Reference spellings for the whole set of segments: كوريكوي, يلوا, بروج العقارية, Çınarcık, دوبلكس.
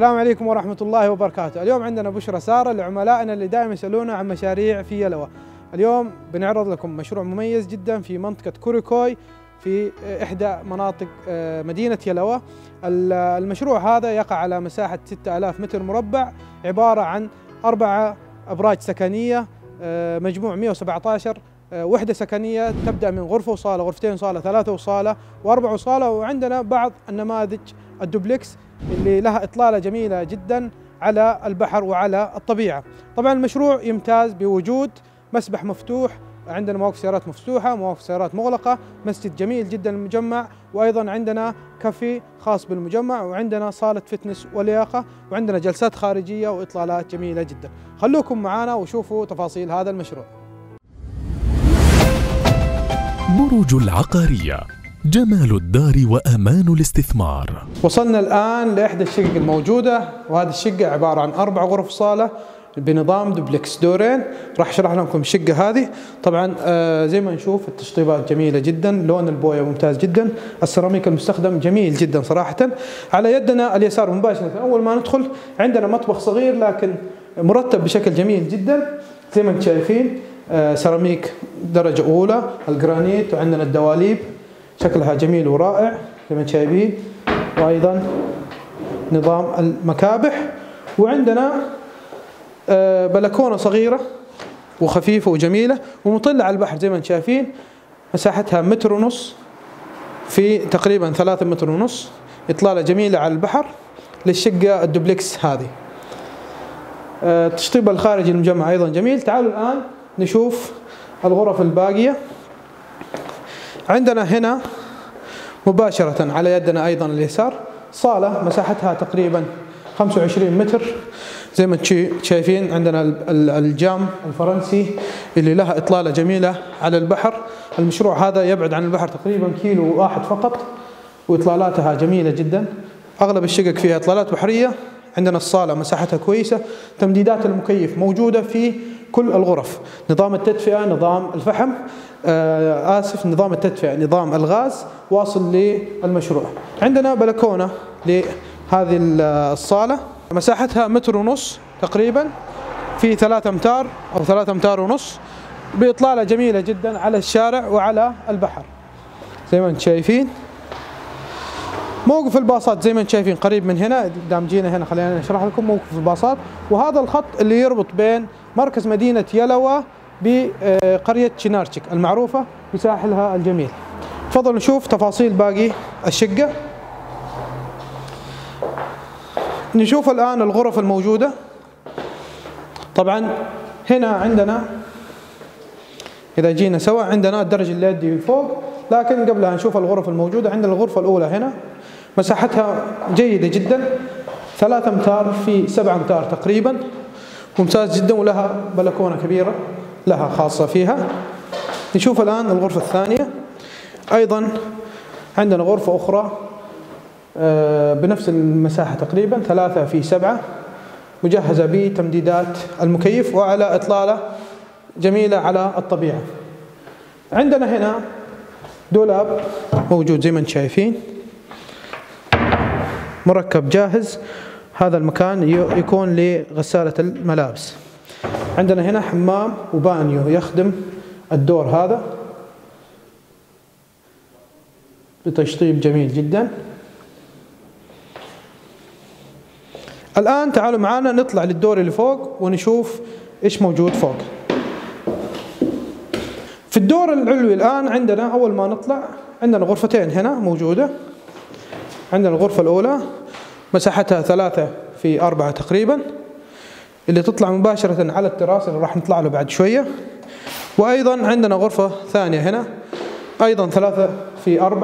السلام عليكم ورحمة الله وبركاته. اليوم عندنا بشرة سارة لعملائنا اللي دائما يسألونا عن مشاريع في يلوا. اليوم بنعرض لكم مشروع مميز جدا في منطقة كوريكوي في إحدى مناطق مدينة يلوا. المشروع هذا يقع على مساحة 6000 متر مربع، عبارة عن 4 أبراج سكنية، مجموع 117 وحدة سكنية، تبدأ من غرفة وصالة، غرفتين وصالة، 3 وصالة، 4 وصالة، وعندنا بعض النماذج الدوبلكس اللي لها إطلالة جميلة جدا على البحر وعلى الطبيعة. طبعا المشروع يمتاز بوجود مسبح مفتوح، عندنا مواقف سيارات مفتوحة، مواقف سيارات مغلقة، مسجد جميل جدا المجمع، وأيضا عندنا كافي خاص بالمجمع، وعندنا صالة فتنس ولياقة، وعندنا جلسات خارجية وإطلالات جميلة جدا. خلوكم معنا وشوفوا تفاصيل هذا المشروع. بروج العقارية، جمال الدار وأمان الاستثمار. وصلنا الآن لإحدى الشقق الموجودة، وهذه الشقة عبارة عن 4 غرف صالة بنظام دوبلكس دورين. راح اشرح لكم الشقة هذه. طبعا زي ما نشوف التشطيبات جميلة جدا، لون البوية ممتاز جدا، السيراميك المستخدم جميل جدا صراحة. على يدنا اليسار مباشرة أول ما ندخل عندنا مطبخ صغير لكن مرتب بشكل جميل جدا، زي ما انتم شايفين سيراميك درجة أولى، الجرانيت، وعندنا الدواليب شكلها جميل ورائع زي ما شايفين، وأيضا نظام المكابح، وعندنا بلكونة صغيرة وخفيفة وجميلة ومطلة على البحر زي ما انتم شايفين، مساحتها 1.5 متر في تقريبا 3.5 متر، إطلالة جميلة على البحر للشقة الدوبلكس هذه. التشطيب الخارجي المجمع أيضا جميل. تعالوا الآن نشوف الغرف الباقية. عندنا هنا مباشرة على يدنا أيضا اليسار صالة مساحتها تقريبا 25 متر زي ما شايفين، عندنا الجام الفرنسي اللي لها إطلالة جميلة على البحر. المشروع هذا يبعد عن البحر تقريبا 1 كيلو فقط، وإطلالاتها جميلة جدا، أغلب الشقق فيها إطلالات بحرية. عندنا الصالة مساحتها كويسة، تمديدات المكيف موجودة في كل الغرف، نظام التدفئة نظام الفحم، نظام التدفئة نظام الغاز واصل للمشروع. عندنا بلكونة لهذه الصالة مساحتها 1.5 متر تقريبا في 3 أمتار أو 3.5 أمتار، بإطلالة جميلة جدا على الشارع وعلى البحر زي ما انتم شايفين. موقف الباصات زي ما انتم شايفين قريب من هنا قدام جينا هنا، خلينا نشرح لكم موقف الباصات، وهذا الخط اللي يربط بين مركز مدينة يلوا بقرية Çınarcık المعروفة بساحلها الجميل. تفضلوا نشوف تفاصيل باقي الشقة. نشوف الآن الغرف الموجودة. طبعا هنا عندنا إذا جينا سوا عندنا الدرج اليدي فوق، لكن قبلها نشوف الغرف الموجودة. عندنا الغرفة الأولى هنا مساحتها جيدة جدا، 3 أمتار في 7 أمتار تقريبا، ممتاز جدا، ولها بلكونة كبيرة لها خاصة فيها. نشوف الآن الغرفة الثانية، أيضا عندنا غرفة أخرى بنفس المساحة تقريبا 3 في 7، مجهزة بتمديدات المكيف وعلى إطلالة جميلة على الطبيعة. عندنا هنا دولاب موجود زي ما انتم شايفين مركب جاهز، هذا المكان يكون لغسالة الملابس. عندنا هنا حمام وبانيو يخدم الدور هذا بتشطيب جميل جدا. الآن تعالوا معنا نطلع للدور اللي فوق ونشوف إيش موجود فوق في الدور العلوي. الآن عندنا أول ما نطلع عندنا غرفتين هنا موجودة. عندنا الغرفة الأولى مساحتها 3 في 4 تقريبا، اللي تطلع مباشرة على التراس اللي راح نطلع له بعد شوية. وأيضا عندنا غرفة ثانية هنا أيضا 3 في 4،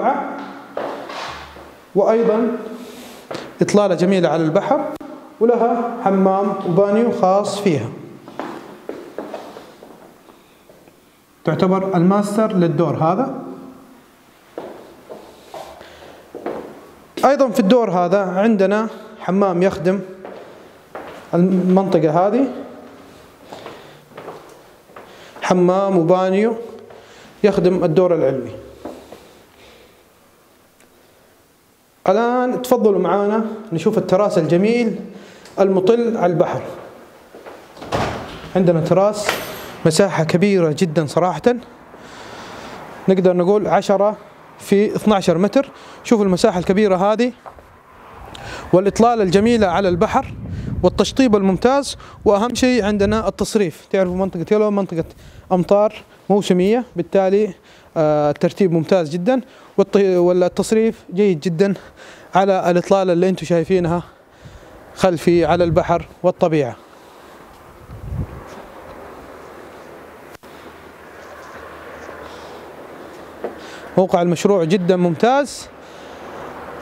وأيضا إطلالة جميلة على البحر ولها حمام وبانيو خاص فيها، تعتبر الماستر للدور هذا. أيضا في الدور هذا عندنا حمام يخدم المنطقة هذه، حمام وبانيو يخدم الدور العلوي. الآن تفضلوا معانا نشوف التراس الجميل المطل على البحر. عندنا تراس مساحة كبيرة جدا صراحة، نقدر نقول 10 في 12 متر. شوفوا المساحة الكبيرة هذه والإطلالة الجميلة على البحر والتشطيب الممتاز، وأهم شيء عندنا التصريف. تعرفوا منطقة يلوا منطقة أمطار موسمية، بالتالي الترتيب ممتاز جدا والتصريف جيد جدا على الإطلالة اللي أنتم شايفينها خلفي على البحر والطبيعة. موقع المشروع جدا ممتاز.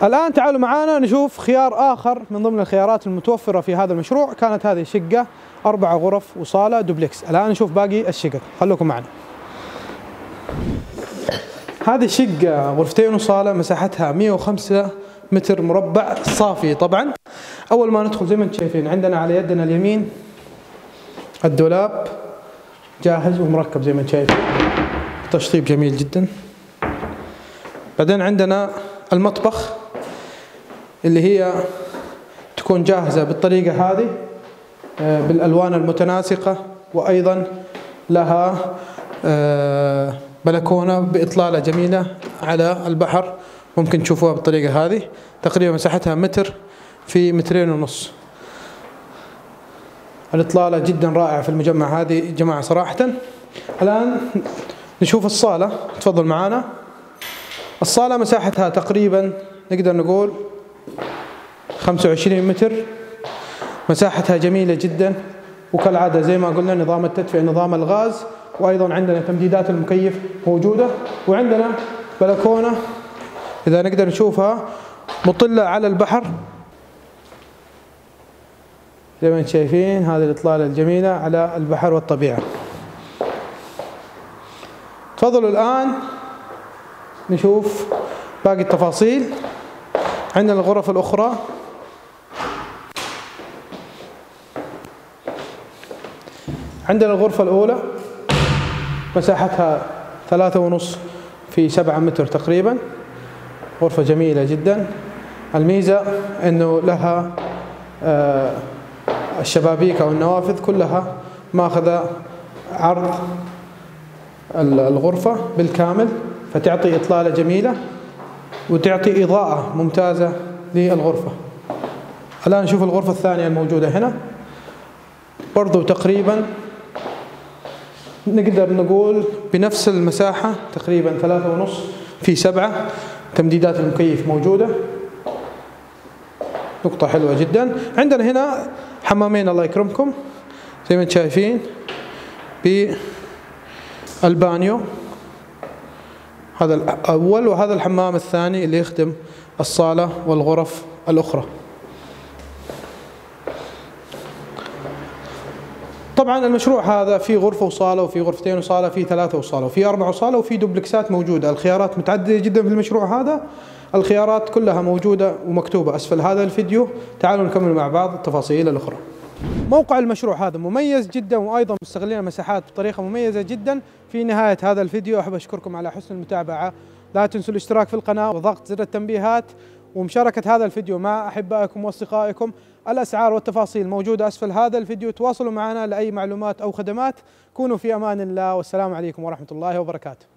الآن تعالوا معنا نشوف خيار آخر من ضمن الخيارات المتوفرة في هذا المشروع. كانت هذه شقة 4 غرف وصالة دوبلكس. الآن نشوف باقي الشقق، خلوكم معنا. هذه الشقة 2 غرفتين وصالة، مساحتها 105 متر مربع صافي. طبعا أول ما ندخل زي ما انتم شايفين عندنا على يدنا اليمين الدولاب جاهز ومركب زي ما انتم شايفين، تشطيب جميل جدا. بعدين عندنا المطبخ اللي هي تكون جاهزة بالطريقة هذه بالألوان المتناسقة، وأيضا لها بلكونة بإطلالة جميلة على البحر، ممكن تشوفوها بالطريقة هذه. تقريبا مساحتها 1 في 2.5 متر. الإطلالة جدا رائعة في المجمع هذه جماعة صراحة. الآن نشوف الصالة، تفضل معانا. الصالة مساحتها تقريبا نقدر نقول 25 متر، مساحتها جميلة جدا، وكالعادة زي ما قلنا نظام التدفئة نظام الغاز، وأيضا عندنا تمديدات المكيف موجودة، وعندنا بلكونة إذا نقدر نشوفها مطلة على البحر زي ما انتم شايفين. هذه الإطلالة الجميلة على البحر والطبيعة. تفضلوا الآن نشوف باقي التفاصيل. عندنا الغرف الأخرى عندنا الغرفة الأولى مساحتها 3.5 في 7 متر تقريبا، غرفة جميلة جدا. الميزة أنه لها الشبابيك أو النوافذ كلها ماخذة عرض الغرفة بالكامل، فتعطي إطلالة جميلة وتعطي إضاءة ممتازة للغرفة. الآن نشوف الغرفة الثانية الموجودة هنا، برضو تقريبا نقدر نقول بنفس المساحة تقريبا 3.5 في 7، تمديدات المكيف موجودة، نقطة حلوة جدا. عندنا هنا حمامين الله يكرمكم زي ما انتم شايفين بالبانيو، هذا الأول وهذا الحمام الثاني اللي يخدم الصالة والغرف الأخرى. طبعا المشروع هذا في 1 غرفة وصالة، وفي 2 غرفتين وصالة، في 3 وصالة، وفي 4 وصالة، وفي دوبلكسات موجودة. الخيارات متعددة جدا في المشروع هذا، الخيارات كلها موجودة ومكتوبة أسفل هذا الفيديو. تعالوا نكمل مع بعض التفاصيل الأخرى. موقع المشروع هذا مميز جدا، وايضا مستغلين المساحات بطريقه مميزه جدا. في نهايه هذا الفيديو احب اشكركم على حسن المتابعه، لا تنسوا الاشتراك في القناه وضغط زر التنبيهات ومشاركه هذا الفيديو مع احبائكم واصدقائكم. الاسعار والتفاصيل موجوده اسفل هذا الفيديو، تواصلوا معنا لاي معلومات او خدمات. كونوا في امان الله، والسلام عليكم ورحمه الله وبركاته.